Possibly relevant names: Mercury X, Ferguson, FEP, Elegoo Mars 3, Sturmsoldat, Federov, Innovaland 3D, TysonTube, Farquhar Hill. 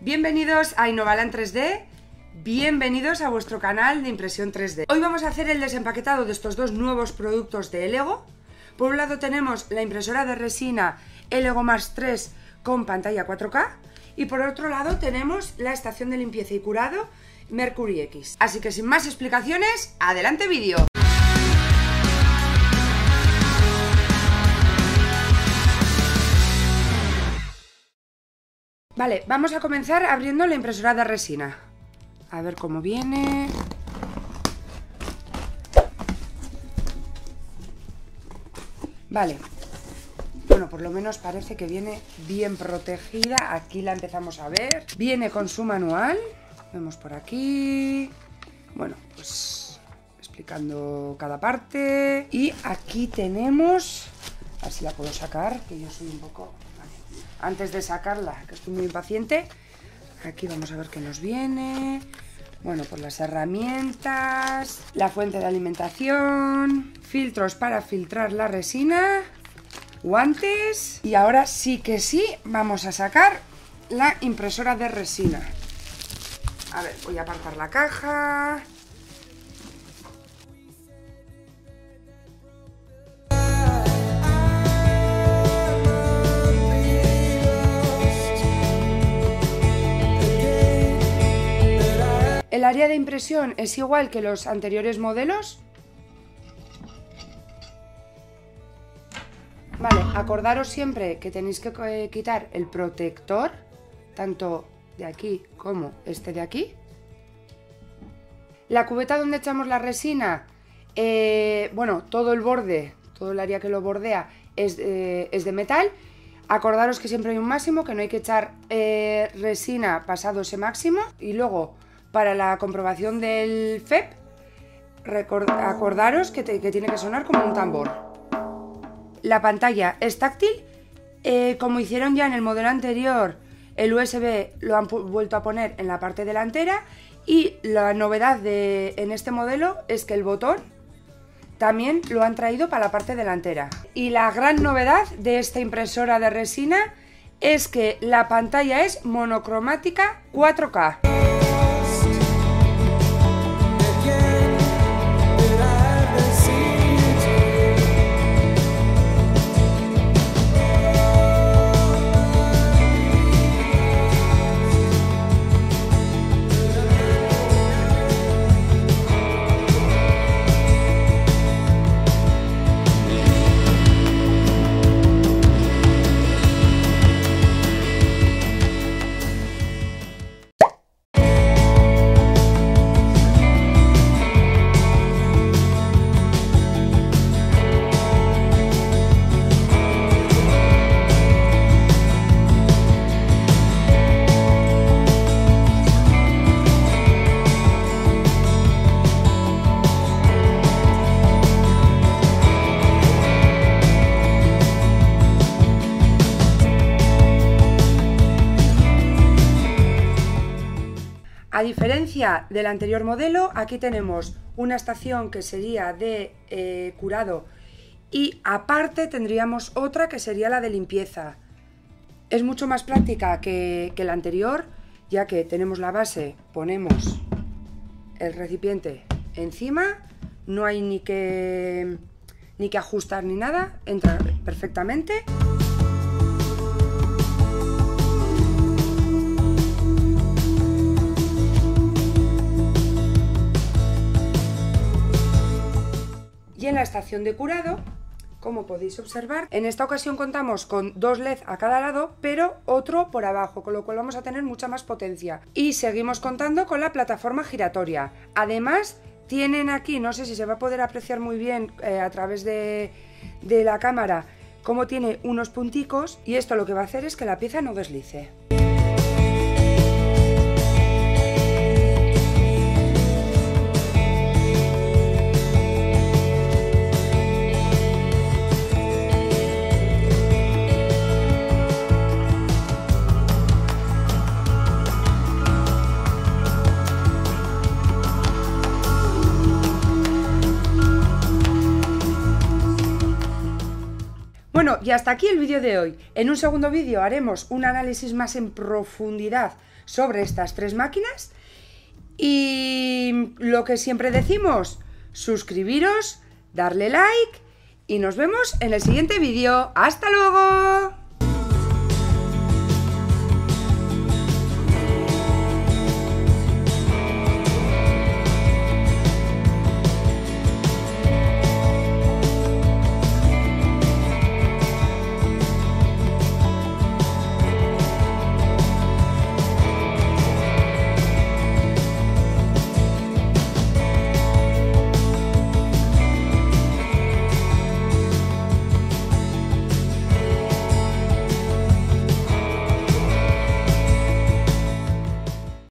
Bienvenidos a Innovaland 3D, bienvenidos a vuestro canal de impresión 3D. Hoy vamos a hacer el desempaquetado de estos dos nuevos productos de Elegoo. Por un lado tenemos la impresora de resina Elegoo Mars 3 con pantalla 4K y por otro lado tenemos la estación de limpieza y curado Mercury X. Así que sin más explicaciones, ¡adelante vídeo! Vale, vamos a comenzar abriendo la impresora de resina. A ver cómo viene. Vale. Bueno, por lo menos parece que viene bien protegida. Aquí la empezamos a ver. Viene con su manual. Vemos por aquí. Bueno, pues explicando cada parte. Y aquí tenemos... A ver si la puedo sacar, que yo soy un poco... Antes de sacarla, que estoy muy impaciente, aquí vamos a ver qué nos viene. Bueno, pues las herramientas, la fuente de alimentación, filtros para filtrar la resina, guantes. Y ahora sí que sí, vamos a sacar la impresora de resina. A ver, voy a apartar la caja. El área de impresión es igual que los anteriores modelos. Vale, acordaros siempre que tenéis que quitar el protector, tanto de aquí como este de aquí. La cubeta donde echamos la resina, bueno, todo el borde, todo el área que lo bordea es de metal. Acordaros que siempre hay un máximo, que no hay que echar resina pasado ese máximo. Y luego... Para la comprobación del FEP, acordaros que tiene que sonar como un tambor. La pantalla es táctil. Como hicieron ya en el modelo anterior, el USB lo han vuelto a poner en la parte delantera. Y la novedad en este modelo es que el botón también lo han traído para la parte delantera. Y la gran novedad de esta impresora de resina es que la pantalla es monocromática 4K. A diferencia del anterior modelo, aquí tenemos una estación que sería de curado y aparte tendríamos otra que sería la de limpieza. Es mucho más práctica que la anterior, ya que tenemos la base, ponemos el recipiente encima, no hay ni que ajustar ni nada, entra perfectamente. En la estación de curado, como podéis observar, en esta ocasión contamos con dos LED a cada lado, pero otro por abajo, con lo cual vamos a tener mucha más potencia. Y seguimos contando con la plataforma giratoria. Además, tienen aquí, no sé si se va a poder apreciar muy bien a través de la cámara, como tiene unos punticos, y esto lo que va a hacer es que la pieza no deslice. Y hasta aquí el vídeo de hoy. En un segundo vídeo haremos un análisis más en profundidad sobre estas tres máquinas. Y lo que siempre decimos, suscribiros, darle like y nos vemos en el siguiente vídeo. ¡Hasta luego!